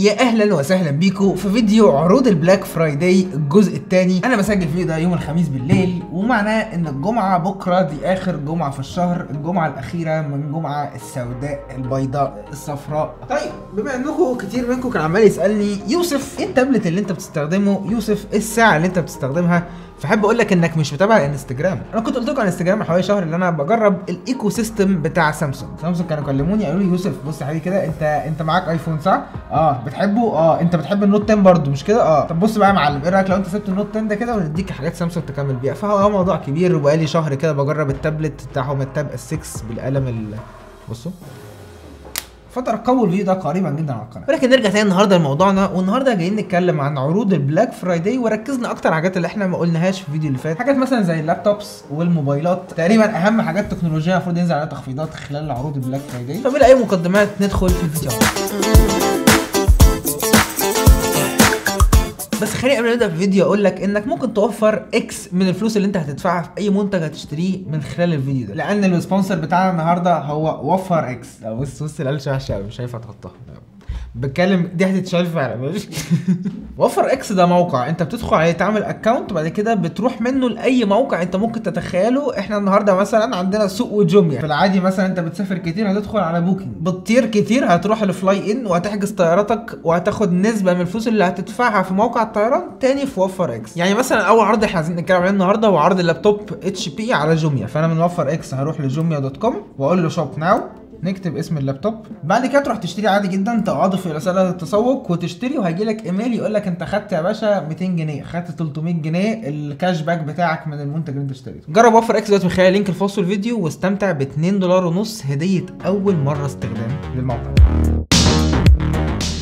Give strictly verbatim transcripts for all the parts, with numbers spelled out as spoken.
يا اهلا وسهلا بيكم في فيديو عروض البلاك فرايداي الجزء الثاني. انا بسجل فيه ده يوم الخميس بالليل، ومعناه ان الجمعه بكره دي اخر جمعه في الشهر، الجمعه الاخيره من الجمعه السوداء البيضاء الصفراء. طيب، بما انكم كتير منكم كان عمال يسالني يوسف ايه التابلت اللي انت بتستخدمه، يوسف ايه الساعه اللي انت بتستخدمها، فحب اقول لك انك مش متابع انستجرام. انا كنت قلت لكم على انستجرام حوالي شهر اللي انا بجرب الايكو سيستم بتاع سامسونج. سامسونج كانوا كلموني قالوا لي يوسف بص يا حبيبي كده، انت انت معاك ايفون صح؟ اه بتحبه؟ اه انت بتحب النوت عشرة برضه مش كده؟ اه طب بص بقى يا معلم، ايه رايك لو انت سبت النوت عشرة ده كده ونديك حاجات سامسونج تكمل بيها؟ فهو موضوع كبير، وبقالي شهر كده بجرب التابلت بتاعهم التاب اس ستة بالقلم ال بصوا. فترقبوا الفيديو ده قريبا جدا على القناه. ولكن نرجع تاني النهارده لموضوعنا، والنهارده جايين نتكلم عن عروض البلاك فرايداي، وركزنا اكتر على الحاجات اللي احنا ما قلناهاش في الفيديو اللي فات، حاجات مثلا زي اللابتوبس والموبايلات، تقريبا اهم حاجات تكنولوجيه المفروض ينزل عليها تخفيضات خلال عروض البلاك فرايداي. فبلا اي مقدمات ندخل في الفيديو. بس خليني قبل ما نبدا في الفيديو اقول لك انك ممكن توفر اكس من الفلوس اللي انت هتدفعها في اي منتج هتشتريه من خلال الفيديو ده، لان السبونسر بتاعنا النهارده هو وفر اكس. بص بص القلش وحشه قوي، مش شايفه تحطها، بتكلم دي هتتشال فعلا ماشي. وفر اكس ده موقع انت بتدخل عليه تعمل اكونت، وبعد كده بتروح منه لاي موقع انت ممكن تتخيله. احنا النهارده مثلا عندنا سوق وجوميا. في العادي مثلا انت بتسافر كتير هتدخل على بوكينج، بتطير كتير هتروح لفلاي ان وهتحجز طيارتك وهتاخد نسبه من الفلوس اللي هتدفعها في موقع الطيران تاني في وفر اكس. يعني مثلا اول عرض احنا عايزين نتكلم عليه النهارده هو عرض اللابتوب اتش بي على جوميا. فانا من وفر اكس هروح لجوميا دوت كوم واقول له شوب ناو، نكتب اسم اللابتوب، بعد كده تروح تشتري عادي جدا، تقعد في رساله التسوق وتشتري، وهيجي لك ايميل يقول لك انت خدت يا باشا مئتين جنيه، خدت تلتمية جنيه الكاش باك بتاعك من المنتج اللي انت اشتريته. جرب وفر اكس دلوقتي من خلال لينك في وصف الفيديو، واستمتع ب اتنين دولار ونص هديه اول مره استخدام للموقع.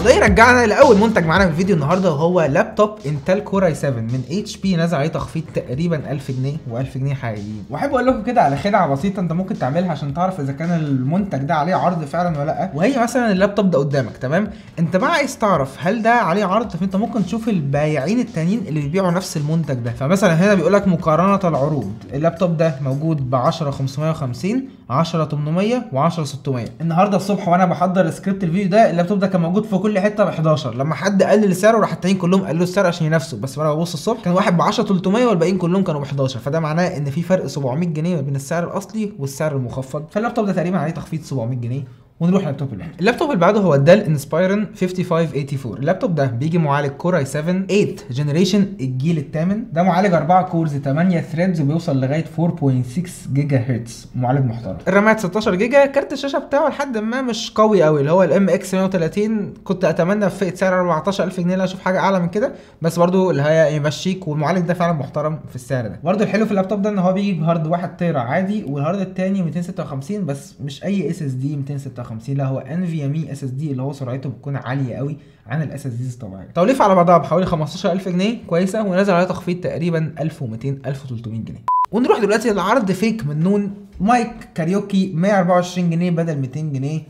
وده يرجعنا لاول منتج معانا في الفيديو النهارده، وهو لابتوب انتل كور اي سبعة من اتش بي، نازل عليه تخفيض تقريبا ألف جنيه وألف جنيه حقيقيين. واحب اقول لكم كده على خدعه بسيطه انت ممكن تعملها عشان تعرف اذا كان المنتج ده عليه عرض فعلا ولا لا. وهي مثلا اللابتوب ده قدامك، تمام، انت بقى عايز تعرف هل ده عليه عرض، فانت ممكن تشوف البايعين التانيين اللي بيبيعوا نفس المنتج ده. فمثلا هنا بيقول لك مقارنه العروض، اللابتوب ده موجود ب عشرة خمسمية وخمسين، عشرة تمنمية، وعشرة ستمية. النهارده الصبح وانا بحضر سكريبت الفيديو ده اللابتوب ده كان موجود في كل حته ب حداشر، لما حد قلل سعره راح التانيين كلهم قالوا السعر عشان ينافسوا، بس وانا ببص الصبح كان واحد ب عشرة تلتمية والباقيين كلهم كانوا ب حداشر، فده معناه ان في فرق سبعمية جنيه ما بين السعر الاصلي والسعر المخفض. فاللابتوب ده تقريبا عليه تخفيض سبعمية جنيه. ونروح لللابتوب اللي بعده. اللابتوب اللي بعده هو الدال انسبيرن خمسة خمسة تمانية اربعة. اللابتوب ده بيجي معالج كور اي سبعة تمانية جنريشن الجيل الثامن، ده معالج اربعة كورز تمنية ثريدز وبيوصل لغايه اربعة فاصلة ستة جيجا هرتز، معالج محترم. الرامات ستاشر جيجا، كارت الشاشه بتاعه لحد ما مش قوي قوي اللي هو الام اكس مية وتلاتين، كنت اتمنى في فئه سعر اربعتاشر الف جنيه لا اشوف حاجه اعلى من كده، بس برده اللي هي يمشيك، والمعالج ده فعلا محترم في السعر ده. برده الحلو في اللابتوب ده ان هو بيجي بهارد واحد تيرا عادي، والهارد الثاني مئتين ستة وخمسين، بس مش اي اس اس دي مئتين ستة وخمسين، لا هو NVMe اس اس دي اللي هو سرعته بتكون عاليه قوي عن الاس اس ديز الطبيعيه. توليفه على بعضها بحوالي خمستاشر الف جنيه، كويسه، ونازل عليها تخفيض تقريبا الف ومتين الف وتلتمية جنيه. ونروح دلوقتي لعرض فيك من نون، مايك كاريوكي مية اربعة وعشرين جنيه بدل مئتين جنيه.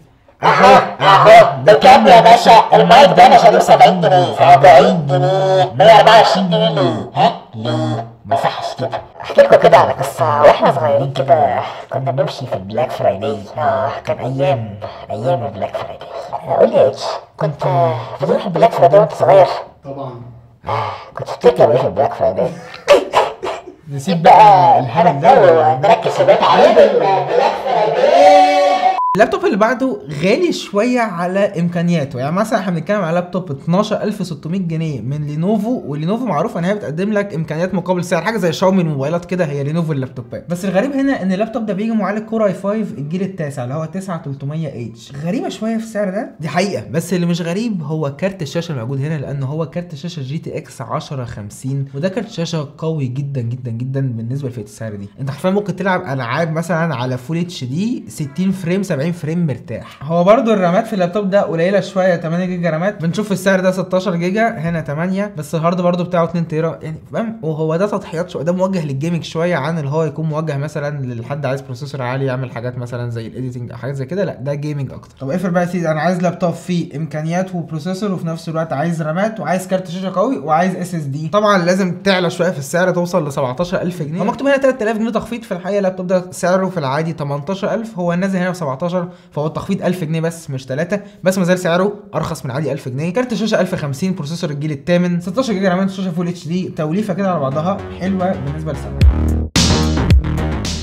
اهو اهو ده كام يا باشا؟ المايك ده انا شاريه سبعين جنيه، اربعين جنيه، مية اربعة وعشرين جنيه ليه؟ ها؟ ليه؟ ما صحش كده. احكي لكم كده على قصه. واحنا صغيرين كده كنا بنمشي في البلاك فرايداي، اه كان ايام ايام البلاك فرايداي. قول لي يا اتش، كنت بتروح البلاك فرايداي وانت صغير؟ طبعا. كنت بتركب ايه في البلاك فرايداي؟ نسيب بقى الهرم ده ونركز في بيت عليه البلاك فرايداي. اللابتوب اللي بعده غالي شويه على امكانياته، يعني مثلا احنا بنتكلم على لابتوب اتناشر الف وستمية جنيه من لينوفو، ولينوفو معروفه ان هي بتقدم لك امكانيات مقابل سعر، حاجه زي شاومي الموبايلات كده، هي لينوفو اللابتوبات. بس الغريب هنا ان اللابتوب ده بيجي معالج كور اي خمسة الجيل التاسع اللي هو تسعة تلتمية اتش، غريبه شويه في السعر ده، دي حقيقه. بس اللي مش غريب هو كارت الشاشه اللي موجود هنا، لان هو كارت شاشه جي تي اكس عشرة خمسين، وده كارت شاشه قوي جدا جدا جدا بالنسبه لفئه السعر دي. انت حرفيا ممكن تلعب العاب مثلا على فول اتش دي ستين فريم سبعين فريم مرتاح. هو برضو الرامات في اللابتوب ده قليله شويه، تمنية جيجا رامات، بنشوف السعر ده ستاشر جيجا، هنا تمنية، بس الهارد برضو بتاعه اتنين تيرا، يعني فاهم. وهو ده تضحيات شويه، ده موجه للجيمنج شويه عن اللي هو يكون موجه مثلا للحد عايز بروسيسور عالي يعمل حاجات مثلا زي الايديتنج حاجات زي كده، لا ده جيمنج اكتر. طب افرض بقى يا سيدي انا عايز لابتوب فيه امكانيات وبروسيسور، وفي نفس الوقت عايز رامات، وعايز كارت شاشه قوي، وعايز اس اس دي، طبعا لازم تعلى شويه في السعر، توصل ل سبعتاشر الف جنيه. هو مكتوب هنا تلات الاف جنيه تخفيض، في الحقيقه اللابتوب ده سعره في العادي تمنتاشر الف، هو نازل هنا ب اتناشر، فهو التخفيض ألف جنيه بس مش تلاتة، بس مازال سعره ارخص من عادي ألف جنيه. كارت الشاشه ألف وخمسين، بروسيسور الجيل الثامن، ستاشر جيجا رام، شاشه فول اتش دي، توليفه كده على بعضها حلوه بالنسبه لسعرها.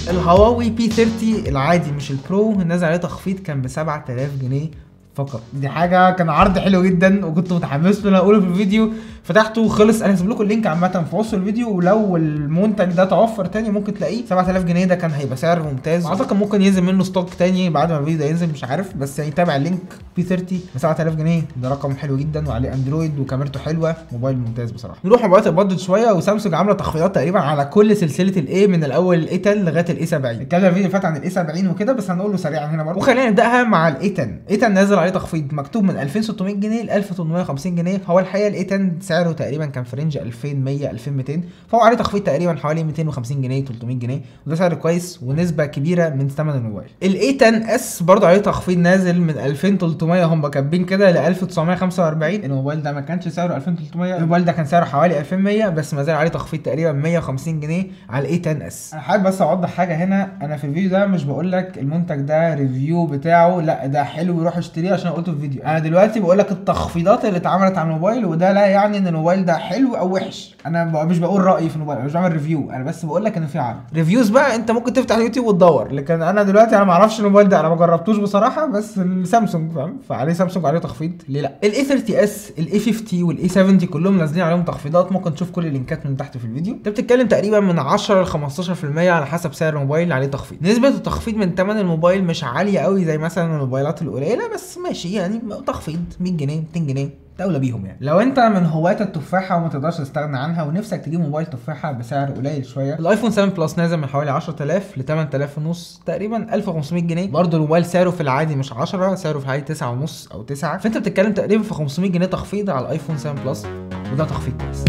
الهواوي بي ثلاثين العادي مش البرو نازل عليه تخفيض كان ب سبعة آلاف جنيه فقط. دي حاجه كان عرض حلو جدا وكنت متحمس له، انا اقوله في الفيديو فتحته خلص. انا هسيب لكم اللينك عامه في وصف الفيديو، ولو المنتج ده اتوفر تاني ممكن تلاقيه سبعة آلاف جنيه، ده كان هيبقى سعر ممتاز. اعتقد ممكن ينزل منه ستوك تاني بعد ما الفيديو ده ينزل مش عارف، بس يعني تابع اللينك. بي ثلاثين ب سبعة آلاف جنيه ده رقم حلو جدا، وعليه اندرويد وكاميرته حلوه، موبايل ممتاز بصراحه. نروح موبايلات البادجت شويه، وسامسونج عامله تخفيضات تقريبا على كل سلسله الاي من الاول الاي عشرة لغايه الاي سبعين. اتكلم الفيديو فات عن الاي سبعين وكده، بس هنقول له سريعا هنا برضه. وخلينا نبداها مع الاي عشرة. الاي عشرة نازل عليه تخفيض مكتوب من ألفين وستمية جنيه ل ألف وتمنمية وخمسين جنيه. هو الحقيقه الاي عشرة سعره تقريبا كان في رينج ألفين ومية ألفين ومتين، فهو عليه تخفيض تقريبا حوالي ميتين وخمسين جنيه تلتمية جنيه، وده سعر كويس ونسبه كبيره من ثمن الموبايل. الاي عشرة اس برضه عليه تخفيض نازل من ألفين وتلتمية، هم كاتبين كده ل ألف وتسعمية وخمسة وأربعين. الموبايل ده ما كانش سعره ألفين وتلتمية، الموبايل ده كان سعره حوالي ألفين ومية، بس ما زال عليه تخفيض تقريبا مية وخمسين جنيه على الاي عشرة اس. انا حابب بس اوضح حاجه هنا، انا في الفيديو ده مش بقول لك المنتج ده ريفيو بتاعه، لا ده حلو روح اشتريه عشان قلته في الفيديو. انا دلوقتي بقول لك التخفيضات اللي اتعملت على الموبايل، وده لا يعني ان الموبايل ده حلو او وحش. انا مش بقول رايي في الموبايل، مش بعمل ريفيو، انا بس بقول لك ان في عرض. ريفيوز بقى انت ممكن تفتح اليوتيوب وتدور، لكن انا دلوقتي انا ما اعرفش الموبايل ده، انا ما جربتوش بصراحه، بس السامسونج فاهم، فعليه سامسونج عليه تخفيض ليه لا. الاي ثلاثين اس الاي خمسين والاي سبعين كلهم نازلين عليهم تخفيضات، ممكن تشوف كل اللينكات من تحت في الفيديو. انت بتتكلم تقريبا من عشرة ل خمستاشر بالمية على حسب سعر الموبايل عليه تخفيض. نسبه التخفيض من ثمن الموبايل مش عاليه قوي زي مثلا الموبايلات القليله، بس ماشي يعني تخفيض مية جنيه ميتين جنيه اولى بيهم يعني. لو انت من هواة التفاحه وما تقدرش تستغنى عنها ونفسك تجيب موبايل تفاحه بسعر قليل شويه، الايفون سبعة بلس نازل من حوالي عشرة آلاف ل تمن آلاف ونص، تقريبا ألف وخمسمية جنيه. برضه الموبايل سعره في العادي مش عشرة، سعره في العادي تسعة ونص او تسعة، فانت بتتكلم تقريبا في خمسمية جنيه تخفيض على الايفون سبعة بلس، وده تخفيض كويس.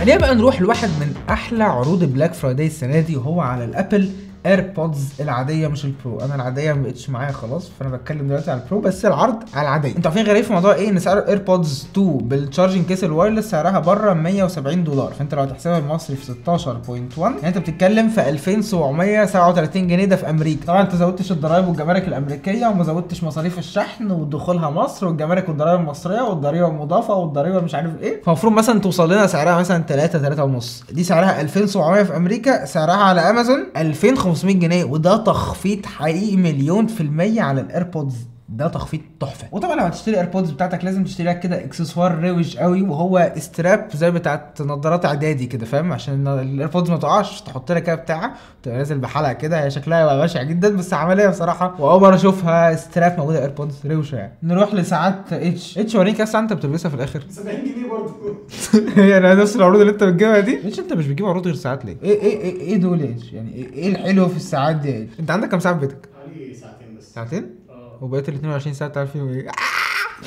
خلينا بقى نروح لواحد من احلى عروض بلاك فرايداي السنه دي، وهو على الابل ايربودز العاديه مش البرو. انا العاديه ما بقتش معايا خلاص، فانا بتكلم دلوقتي على البرو، بس العرض على العاديه. انتوا عارفين غريب في موضوع ايه؟ ان سعر الايربودز اتنين بالتشارجنج كيس الوايرلس سعرها بره مية وسبعين دولار، فانت لو هتحسبها المصري في ستاشر فاصلة واحد يعني انت بتتكلم في ألفين وسبعمية وسبعة وتلاتين جنيه، ده في امريكا. طبعا انت زودتش الضرايب والجمارك الامريكيه، وما زودتش مصاريف الشحن ودخولها مصر والجمارك والضرايب المصريه والضريبه المضافه والضريبه مش عارف ايه، فالمفروض مثلا توصل لنا سعرها مثلا تلاتة تلاتة ونص. دي سعرها ألفين وسبعمية في امريكا، سعرها على امازون ألفين وخمسمية جنيه، وده تخفيض حقيقي مليون في المية على الايربودز، ده تخفيض تحفه. وطبعا لو هتشتري ايربودز بتاعتك لازم تشتري لك كده اكسسوار روج قوي، وهو استراب زي بتاعت نظارات اعدادي كده فاهم، عشان الايربودز ما تقعش، تحط لك كده بتاعه تبقى نازل بحلقه كده، هي شكلها بشع جدا بس عمليه بصراحه، واول مره اشوفها استراب موجوده ايربودز روشه يعني. نروح لساعات اتش اتش وريك اصلا انت بتلبسها في الاخر سبعين جنيه برضه يعني نفس العروض اللي انت بتجيبها دي. اتش انت مش بتجيب عروض غير ساعات ليه؟ ايه ايه ايه, إيه دول اتش يعني؟ ايه, إيه الحلو في الساعات دي اتش؟ انت عندك كام ساعه في بيتك؟ عندي ساعتين بس. ساعتين؟ وبقيت ال اتنين وعشرين ساعه بتاع فيهم ايه؟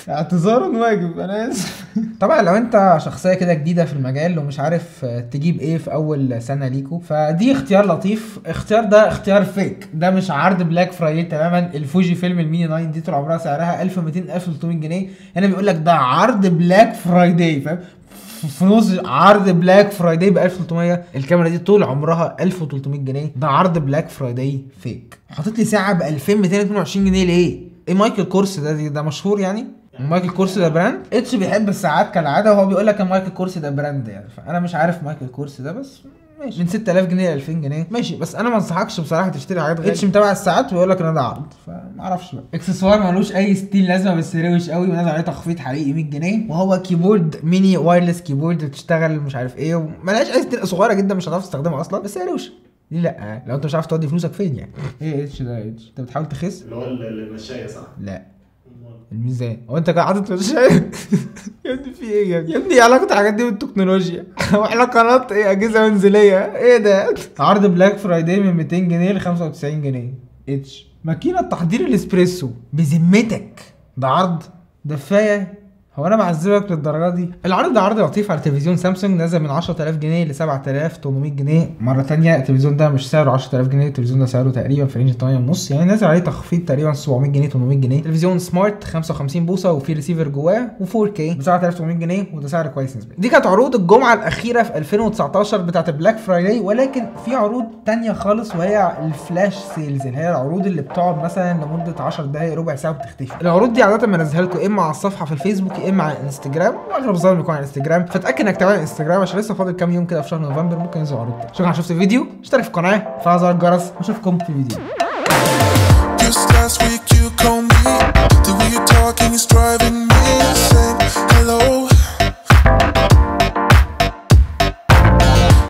اعتذارا واجب، انا اسف. طبعا لو انت شخصيه كده جديده في المجال ومش عارف تجيب ايه في اول سنه ليكو، فدي اختيار لطيف. اختيار ده اختيار فيك، ده مش عرض بلاك فرايداي تماما. الفوجي فيلم الميني تسعة دي طول عمرها سعرها ألف ومتين ألف وتلتمية جنيه، هنا بيقول لك ده عرض بلاك فرايداي فاهم، في نص عرض بلاك فرايداي ب ألف وتلتمية. الكاميرا دي طول عمرها ألف وتلتمية جنيه، ده عرض بلاك فرايداي فيك. حاطط لي ساعه ب ألفين ومتين واتنين وعشرين جنيه ليه؟ ايه مايكل كورس ده ده مشهور يعني؟ مايكل كورس ده براند؟ اتش بيحب الساعات كالعاده، وهو بيقول لك ان مايكل كورس ده براند يعني، فانا مش عارف مايكل كورس ده، بس ماشي من ستة آلاف جنيه ل ألفين جنيه ماشي، بس انا ما انصحكش بصراحه تشتري حاجات غاليه. اتش متابع الساعات ويقول لك ان ده عرض، فما اعرفش بقى. اكسسوار مالوش اي ستيل لازمه بس روش قوي، ونازل عليه تخفيض حقيقي مية جنيه، وهو كيبورد ميني وايرلس كيبورد بتشتغل مش عارف ايه، ومالهاش اي ستيل، صغيره جدا مش هتعرف تستخدمها اصلا، بس هي روشه ليه لا؟ لو انت مش عارف تودي فلوسك فين يعني. ايه اتش ده اتش؟ انت بتحاول تخس؟ اللي هو المشايه صح؟ لا الميزان. هو انت قاعد مشايه؟ يا ابني في ايه يا ابني؟ يا ابني ايه علاقه الحاجات دي بالتكنولوجيا؟ واحنا قناه ايه اجهزه منزليه؟ ايه ده؟ عرض بلاك فرايداي من ميتين جنيه ل خمسة وتسعين جنيه اتش. ماكينه تحضير الاسبريسو بذمتك ده عرض؟ ده كفايه هو انا معذبك للدرجه دي؟ العرض ده عرض لطيف على تلفزيون سامسونج، نزل من عشرة آلاف جنيه ل سبعة آلاف وثمانمائة جنيه. مره ثانيه التلفزيون ده مش سعره عشرة آلاف جنيه، التلفزيون ده سعره تقريبا في رينج ثمانية ونص، يعني نازل عليه تخفيض تقريبا سبعمائة جنيه ثمانمائة جنيه. تلفزيون سمارت خمسة وخمسين بوصه وفي ريسيفر جواه و4K ب سبعة آلاف وثمانمائة جنيه، وده سعر كويس نسبيا. دي كانت عروض الجمعه الاخيره في ألفين وتسعتاشر بتاعت البلاك فرايداي، ولكن في عروض ثانيه خالص وهي الفلاش سيلز، اللي هي العروض اللي بتقعد مثلا لمده عشر دقائق ربع ساعه وبتختفي. العروض دي عاده بنزلها لكم اما على الصفحه في الفيسبوك اما على الانستجرام، واغلب الظاهر بيكون على الانستجرام، فاتاكد انك تابع الانستجرام عشان لسه فاضل كام يوم كده في شهر نوفمبر ممكن ينزل عروض تاني. شكرا شفت الفيديو، اشترك في القناه، فعل زر الجرس، واشوفكم في فيديو.